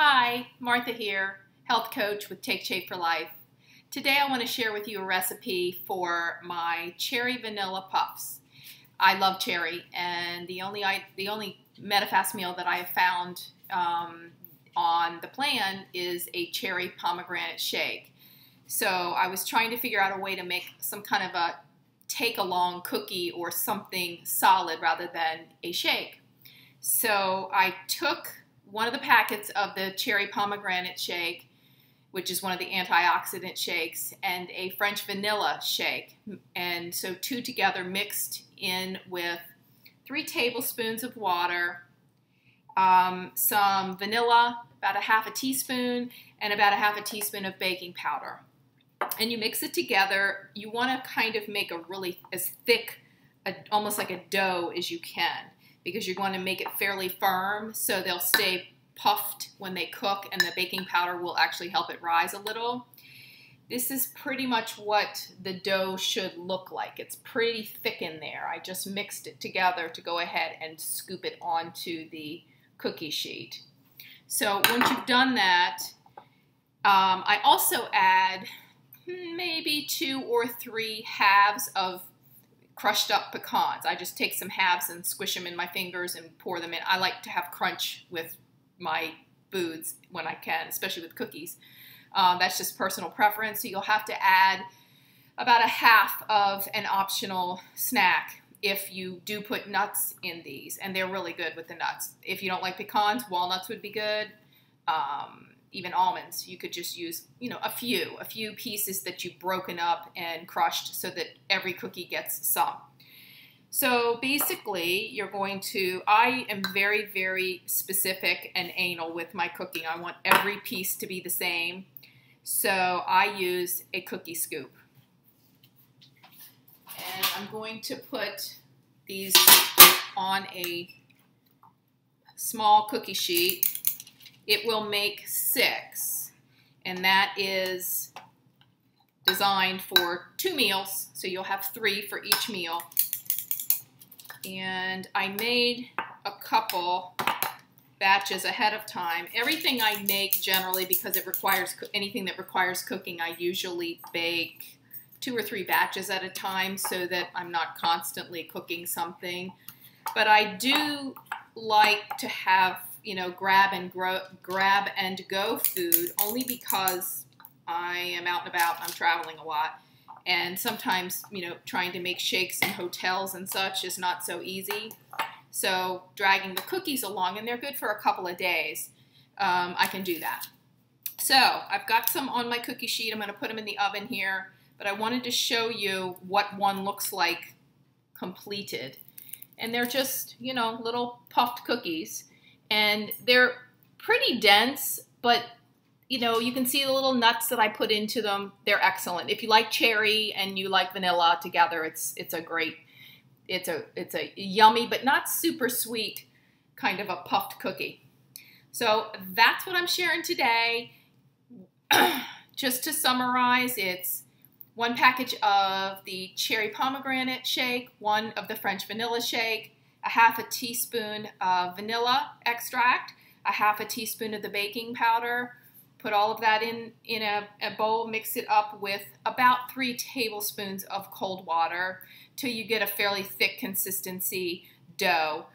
Hi, Martha here, health coach with Take Shape for Life. Today I want to share with you a recipe for my cherry vanilla puffs. I love cherry, and the only MetaFast meal that I have found on the plan is a cherry pomegranate shake. So I was trying to figure out a way to make some kind of a take-along cookie or something solid rather than a shake. So I took one of the packets of the cherry pomegranate shake, which is one of the antioxidant shakes, and a French vanilla shake. And so two together mixed in with 3 tablespoons of water, some vanilla, about a half a teaspoon, and about a half a teaspoon of baking powder. And you mix it together. You want to kind of make a really as thick, almost like a dough as you can, because you're going to make it fairly firm so they'll stay puffed when they cook, and the baking powder will actually help it rise a little. This is pretty much what the dough should look like. It's pretty thick in there. I just mixed it together to go ahead and scoop it onto the cookie sheet. So once you've done that, I also add maybe 2 or 3 halves of crushed up pecans. I just take some halves and squish them in my fingers and pour them in. I like to have crunch with my foods when I can, especially with cookies. That's just personal preference. So you'll have to add about a half of an optional snack if you do put nuts in these, and they're really good with the nuts. If you don't like pecans, walnuts would be good. Even almonds. You could just use, you know, a few pieces that you've broken up and crushed so that every cookie gets some. So basically you're going to, I am very, very specific and anal with my cooking. I want every piece to be the same. So I use a cookie scoop. And I'm going to put these on a small cookie sheet. It will make 6, and that is designed for 2 meals, so you'll have 3 for each meal. And I made a couple batches ahead of time. Everything I make generally, because it requires anything that requires cooking, I usually bake 2 or 3 batches at a time so that I'm not constantly cooking something. But I do like to have, you know, grab and go food, only because I am out and about, I'm traveling a lot, and sometimes, you know, trying to make shakes in hotels and such is not so easy. So dragging the cookies along, and they're good for a couple of days, I can do that. So I've got some on my cookie sheet. I'm going to put them in the oven here, but I wanted to show you what one looks like completed. And they're just, you know, little puffed cookies. And they're pretty dense, but, you know, you can see the little nuts that I put into them. They're excellent. If you like cherry and you like vanilla together, it's a yummy but not super sweet kind of a puffed cookie. So that's what I'm sharing today. Just to summarize, it's 1 package of the cherry pomegranate shake, 1 of the French vanilla shake, a half a teaspoon of vanilla extract, a half a teaspoon of the baking powder. Put all of that in a bowl, mix it up with about 3 tablespoons of cold water till you get a fairly thick consistency dough.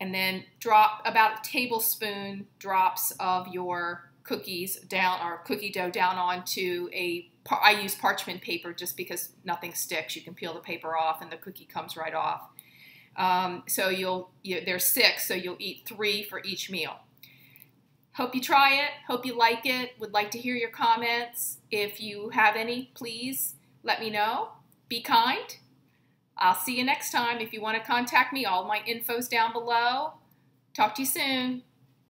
And then drop about 1 tablespoon drops of your cookies down, or cookie dough down onto a, I use parchment paper just because nothing sticks. You can peel the paper off and the cookie comes right off. So there's 6, so you'll eat 3 for each meal. Hope you try it. Hope you like it. Would like to hear your comments. If you have any, please let me know. Be kind. I'll see you next time. If you want to contact me, all my info's down below. Talk to you soon.